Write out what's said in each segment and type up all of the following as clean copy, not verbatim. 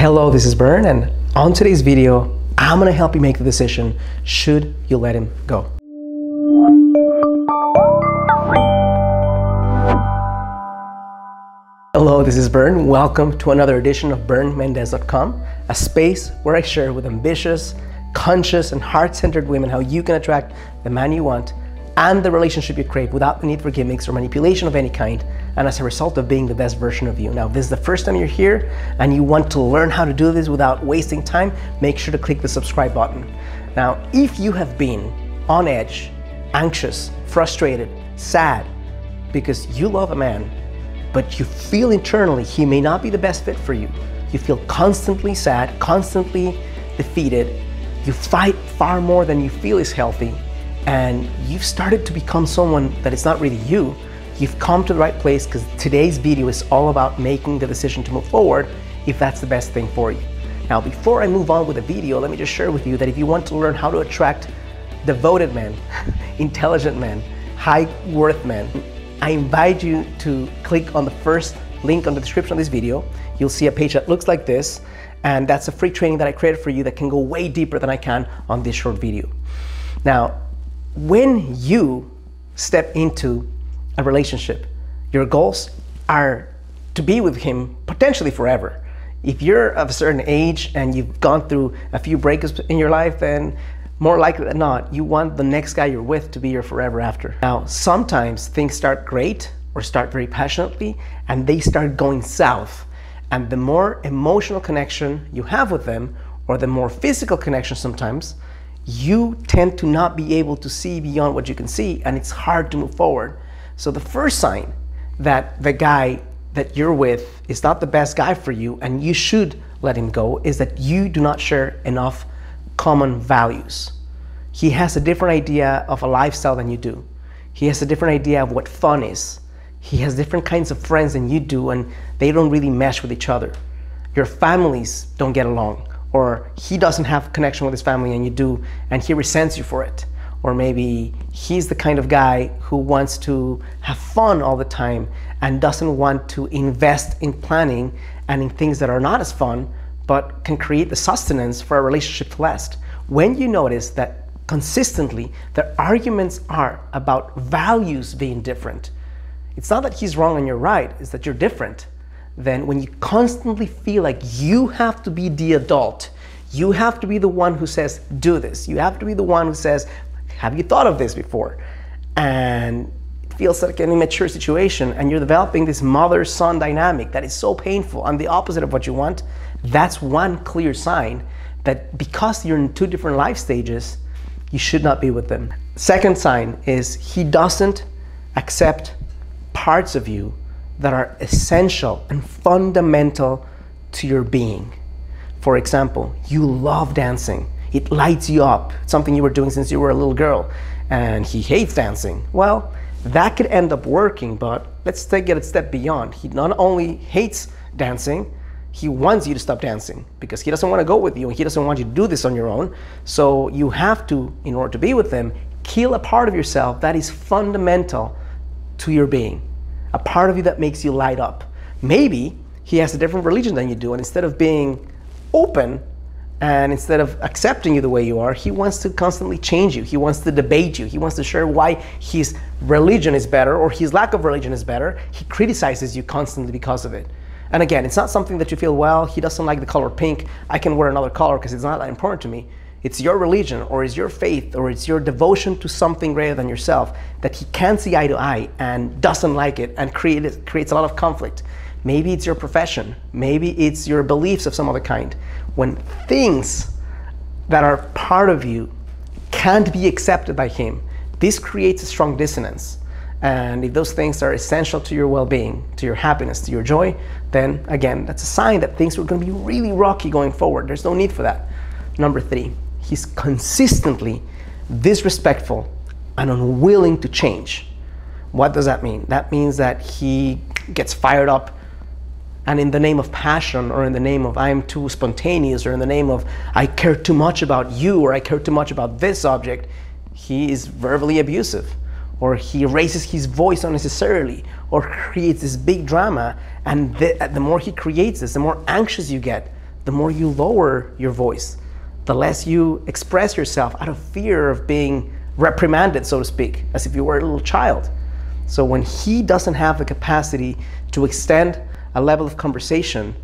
Hello, this is Bern, and on today's video, I'm gonna help you make the decision, should you let him go? Hello, this is Bern. Welcome to another edition of BernMendez.com, a space where I share with ambitious, conscious, and heart-centered women how you can attract the man you want and the relationship you crave without the need for gimmicks or manipulation of any kind, and as a result of being the best version of you. Now, if this is the first time you're here and you want to learn how to do this without wasting time, make sure to click the subscribe button. Now, if you have been on edge, anxious, frustrated, sad, because you love a man, but you feel internally he may not be the best fit for you. You feel constantly sad, constantly defeated. You fight far more than you feel is healthy, and you've started to become someone that is not really you. You've come to the right place, because today's video is all about making the decision to move forward if that's the best thing for you. Now, before I move on with the video, let me just share with you that if you want to learn how to attract devoted men, intelligent men, high-worth men, I invite you to click on the first link on the description of this video. You'll see a page that looks like this, and that's a free training that I created for you that can go way deeper than I can on this short video. Now, when you step into a relationship, your goals are to be with him potentially forever. If you're of a certain age and you've gone through a few breakups in your life, then more likely than not, you want the next guy you're with to be your forever after. Now, sometimes things start great or start very passionately, and they start going south. And the more emotional connection you have with them, or the more physical connection sometimes, you tend to not be able to see beyond what you can see, and it's hard to move forward. So the first sign that the guy that you're with is not the best guy for you, and you should let him go, is that you do not share enough common values. He has a different idea of a lifestyle than you do. He has a different idea of what fun is. He has different kinds of friends than you do, and they don't really mesh with each other. Your families don't get along, or he doesn't have connection with his family and you do, and he resents you for it. Or maybe he's the kind of guy who wants to have fun all the time and doesn't want to invest in planning and in things that are not as fun, but can create the sustenance for a relationship to last. When you notice that consistently the arguments are about values being different, it's not that he's wrong and you're right, it's that you're different. Then when you constantly feel like you have to be the adult, you have to be the one who says, do this, you have to be the one who says, have you thought of this before? And it feels like an immature situation, and you're developing this mother-son dynamic that is so painful and the opposite of what you want. That's one clear sign that because you're in two different life stages, you should not be with them. Second sign is he doesn't accept parts of you that are essential and fundamental to your being. For example, you love dancing. It lights you up. It's something you were doing since you were a little girl, and he hates dancing. Well, that could end up working, but let's take it a step beyond. He not only hates dancing, he wants you to stop dancing because he doesn't want to go with you and he doesn't want you to do this on your own. So you have to, in order to be with him, kill a part of yourself that is fundamental to your being, a part of you that makes you light up. Maybe he has a different religion than you do, and instead of being open and instead of accepting you the way you are, he wants to constantly change you. He wants to debate you. He wants to share why his religion is better or his lack of religion is better. He criticizes you constantly because of it. And again, it's not something that you feel, well, he doesn't like the color pink, I can wear another color because it's not that important to me. It's your religion, or it's your faith, or it's your devotion to something greater than yourself that he can't see eye to eye and doesn't like it and creates a lot of conflict. Maybe it's your profession. Maybe it's your beliefs of some other kind. When things that are part of you can't be accepted by him, this creates a strong dissonance. And if those things are essential to your well-being, to your happiness, to your joy, then again, that's a sign that things are going to be really rocky going forward. There's no need for that. Number three, he's consistently disrespectful and unwilling to change. What does that mean? That means that he gets fired up, and in the name of passion, or in the name of I'm too spontaneous, or in the name of I care too much about you, or I care too much about this object, he is verbally abusive. Or he raises his voice unnecessarily, or creates this big drama, and the more he creates this, the more anxious you get, the more you lower your voice, the less you express yourself out of fear of being reprimanded, so to speak, as if you were a little child. So when he doesn't have the capacity to extend a level of conversation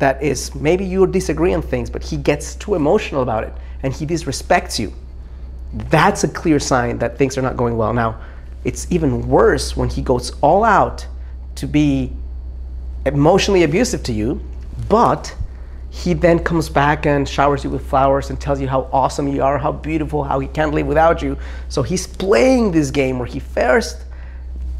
that is, maybe you disagree on things, but he gets too emotional about it and he disrespects you, that's a clear sign that things are not going well. Now, it's even worse when he goes all out to be emotionally abusive to you, but he then comes back and showers you with flowers and tells you how awesome you are, how beautiful, how he can't live without you. So he's playing this game where he first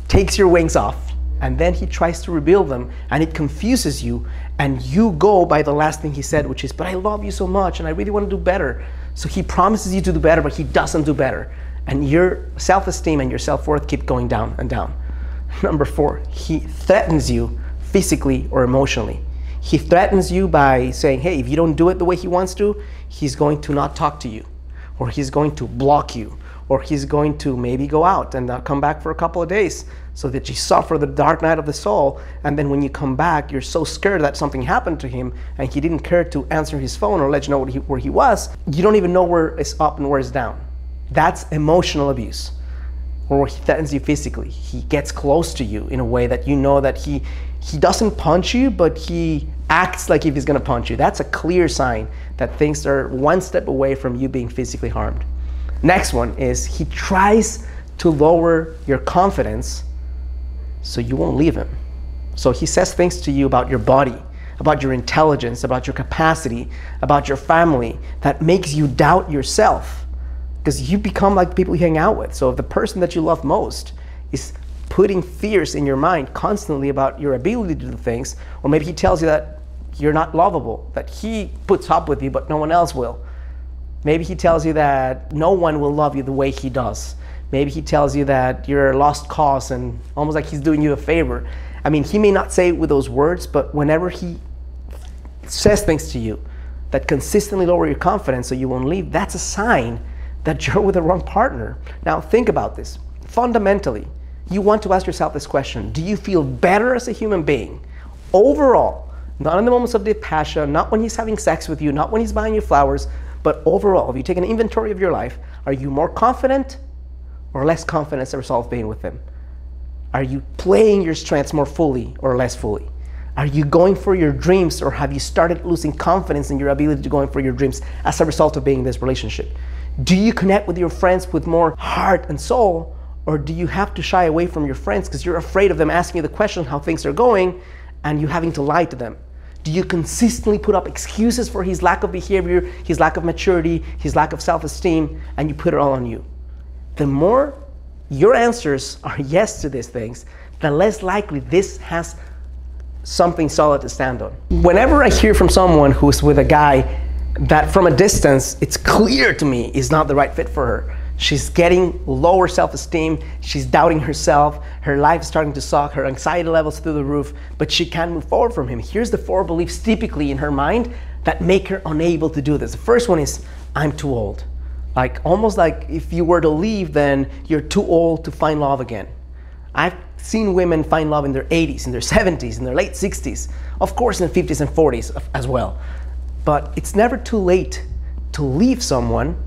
takes your wings off and then he tries to rebuild them, and it confuses you, and you go by the last thing he said, which is, but I love you so much and I really want to do better. So he promises you to do better, but he doesn't do better. And your self-esteem and your self-worth keep going down and down. Number four, he threatens you physically or emotionally. He threatens you by saying, hey, if you don't do it the way he wants to, he's going to not talk to you, or he's going to block you, or he's going to maybe go out and not come back for a couple of days, so that you suffer the dark night of the soul. And then when you come back, you're so scared that something happened to him and he didn't care to answer his phone or let you know where he was. You don't even know where it's up and where it's down. That's emotional abuse. Or he threatens you physically. He gets close to you in a way that you know that he doesn't punch you, but he acts like if he's gonna punch you. That's a clear sign that things are one step away from you being physically harmed. Next one is, he tries to lower your confidence so you won't leave him. So he says things to you about your body, about your intelligence, about your capacity, about your family, that makes you doubt yourself, because you become like people you hang out with. So if the person that you love most is putting fears in your mind constantly about your ability to do things, or maybe he tells you that you're not lovable, that he puts up with you but no one else will. Maybe he tells you that no one will love you the way he does. Maybe he tells you that you're a lost cause, and almost like he's doing you a favor. I mean, he may not say it with those words, but whenever he says things to you that consistently lower your confidence so you won't leave, that's a sign that you're with the wrong partner. Now think about this. Fundamentally, you want to ask yourself this question: do you feel better as a human being overall? Not in the moments of the passion, not when he's having sex with you, not when he's buying you flowers, but overall, if you take an inventory of your life, are you more confident or less confident as a result of being with him? Are you playing your strengths more fully or less fully? Are you going for your dreams, or have you started losing confidence in your ability to go in for your dreams as a result of being in this relationship? Do you connect with your friends with more heart and soul, or do you have to shy away from your friends because you're afraid of them asking you the question how things are going and you having to lie to them? Do you consistently put up excuses for his lack of behavior, his lack of maturity, his lack of self-esteem, and you put it all on you? The more your answers are yes to these things, the less likely this has something solid to stand on. Whenever I hear from someone who's with a guy that from a distance, it's clear to me is not the right fit for her. She's getting lower self-esteem, she's doubting herself, her life is starting to suck, her anxiety level's through the roof, but she can't move forward from him. Here's the four beliefs typically in her mind that make her unable to do this. The first one is, I'm too old. Like, almost like if you were to leave, then you're too old to find love again. I've seen women find love in their 80s, in their 70s, in their late 60s, of course in their 50s and 40s as well. But it's never too late to leave someone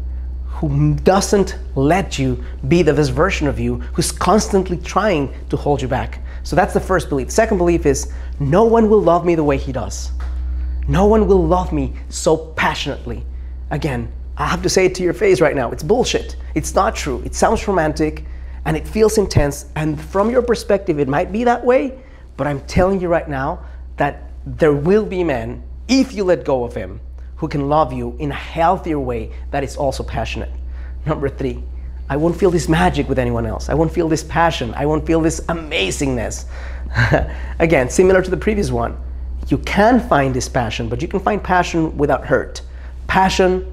who doesn't let you be the best version of you, who's constantly trying to hold you back. So that's the first belief. Second belief is, no one will love me the way he does. No one will love me so passionately. Again, I have to say it to your face right now, it's bullshit. It's not true. It sounds romantic and it feels intense, and from your perspective it might be that way, but I'm telling you right now that there will be men, if you let go of him, who can love you in a healthier way that is also passionate. Number three, I won't feel this magic with anyone else. I won't feel this passion. I won't feel this amazingness. Again, similar to the previous one, you can find this passion, but you can find passion without hurt, passion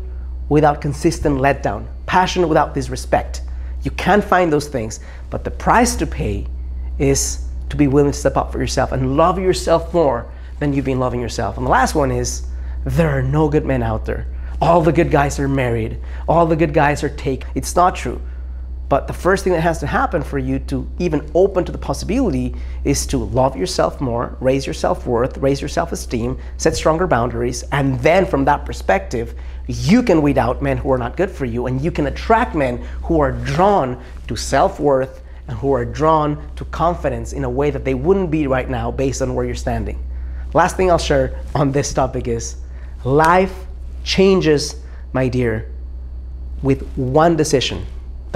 without consistent letdown, passion without disrespect. You can find those things, but the price to pay is to be willing to step up for yourself and love yourself more than you've been loving yourself. And the last one is, there are no good men out there. All the good guys are married. All the good guys are taken. It's not true. But the first thing that has to happen for you to even open to the possibility is to love yourself more, raise your self-worth, raise your self-esteem, set stronger boundaries, and then from that perspective, you can weed out men who are not good for you, and you can attract men who are drawn to self-worth and who are drawn to confidence in a way that they wouldn't be right now based on where you're standing. Last thing I'll share on this topic is life changes, my dear, with one decision.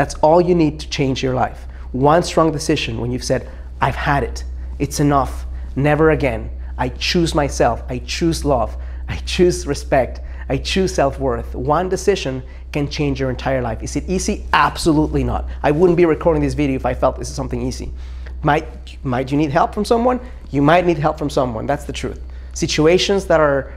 That's all you need to change your life. One strong decision when you've said, I've had it, it's enough, never again. I choose myself, I choose love, I choose respect, I choose self-worth. One decision can change your entire life. Is it easy? Absolutely not. I wouldn't be recording this video if I felt this is something easy. Might you need help from someone? You might need help from someone, that's the truth. Situations that are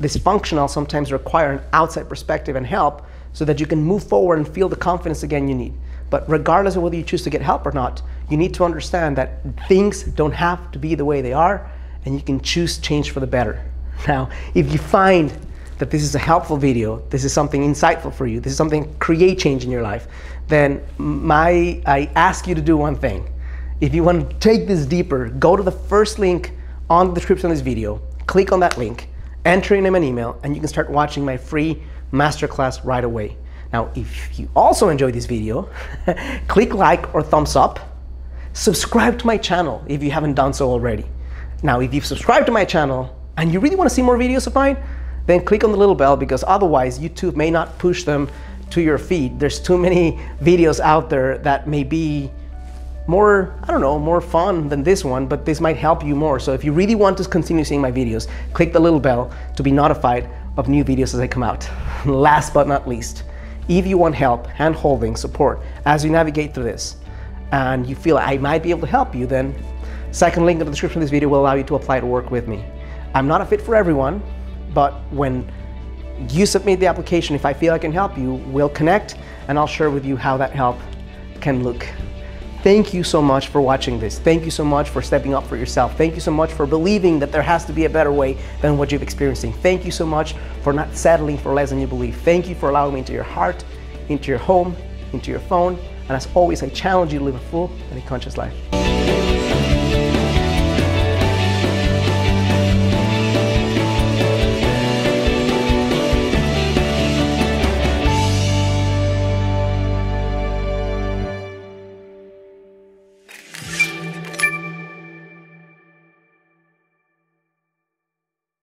dysfunctional sometimes require an outside perspective and help so that you can move forward and feel the confidence again you need. But regardless of whether you choose to get help or not, you need to understand that things don't have to be the way they are, and you can choose change for the better. Now, if you find that this is a helpful video, this is something insightful for you, this is something create change in your life, then I ask you to do one thing. If you want to take this deeper, go to the first link on the description of this video, click on that link, enter your name and email, and you can start watching my free masterclass right away. Now, if you also enjoyed this video, click like or thumbs up, subscribe to my channel if you haven't done so already. Now, if you've subscribed to my channel and you really want to see more videos of mine, then click on the little bell, because otherwise YouTube may not push them to your feed. There's too many videos out there that may be more, I don't know, more fun than this one, but this might help you more. So if you really want to continue seeing my videos, click the little bell to be notified of new videos as they come out. Last but not least, if you want help, hand-holding, support, as you navigate through this, and you feel I might be able to help you, then second link in the description of this video will allow you to apply to work with me. I'm not a fit for everyone, but when you submit the application, if I feel I can help you, we'll connect and I'll share with you how that help can look. Thank you so much for watching this. Thank you so much for stepping up for yourself. Thank you so much for believing that there has to be a better way than what you've experiencing. Thank you so much for not settling for less than you believe. Thank you for allowing me into your heart, into your home, into your phone. And as always, I challenge you to live a full and a conscious life.